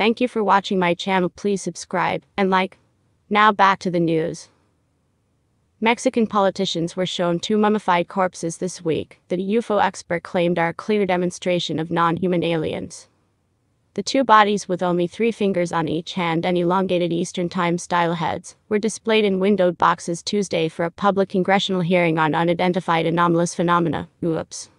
Thank you for watching my channel. Please subscribe and like. Now back to the news. Mexican politicians were shown two mummified corpses this week that a UFO expert claimed are a clear demonstration of non-human aliens. The two bodies, with only 3 fingers on each hand and elongated Eastern Time-style heads, were displayed in windowed boxes Tuesday for a public congressional hearing on unidentified anomalous phenomena, UAPs.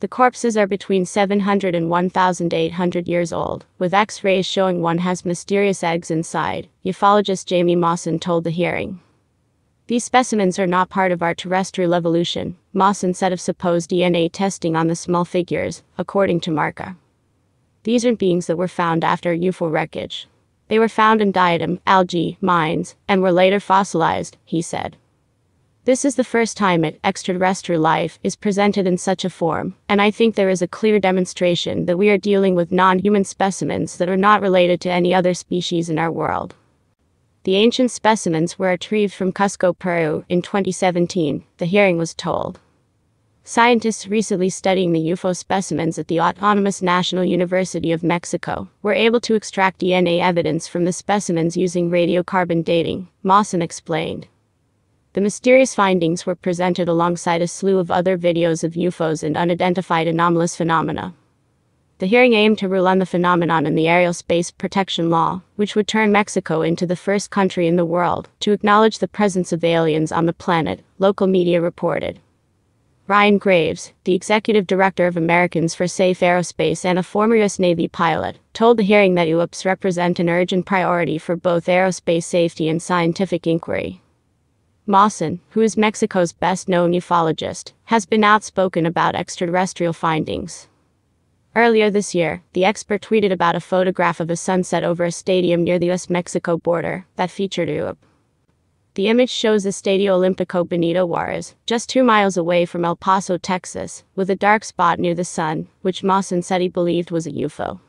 The corpses are between 700 and 1,800 years old, with X-rays showing one has mysterious eggs inside, ufologist Jaime Maussan told the hearing. These specimens are not part of our terrestrial evolution, Maussan said of supposed DNA testing on the small figures, according to Marca. These are beings that were found after UFO wreckage. They were found in diatom, algae, mines, and were later fossilized, he said. This is the first time that extraterrestrial life is presented in such a form, and I think there is a clear demonstration that we are dealing with non-human specimens that are not related to any other species in our world. The ancient specimens were retrieved from Cusco, Peru, in 2017, the hearing was told. Scientists recently studying the UFO specimens at the Autonomous National University of Mexico were able to extract DNA evidence from the specimens using radiocarbon dating, Maussan explained. The mysterious findings were presented alongside a slew of other videos of UFOs and unidentified anomalous phenomena. The hearing aimed to rule on the phenomenon in the Aerial Space Protection Law, which would turn Mexico into the first country in the world to acknowledge the presence of aliens on the planet, local media reported. Ryan Graves, the executive director of Americans for Safe Aerospace and a former U.S. Navy pilot, told the hearing that UAPs represent an urgent priority for both aerospace safety and scientific inquiry. Maussan, who is Mexico's best-known ufologist, has been outspoken about extraterrestrial findings. Earlier this year, the expert tweeted about a photograph of a sunset over a stadium near the U.S.-Mexico border that featured UAP. The image shows Estadio Olímpico Benito Juárez, just 2 miles away from El Paso, Texas, with a dark spot near the sun, which Maussan said he believed was a UFO.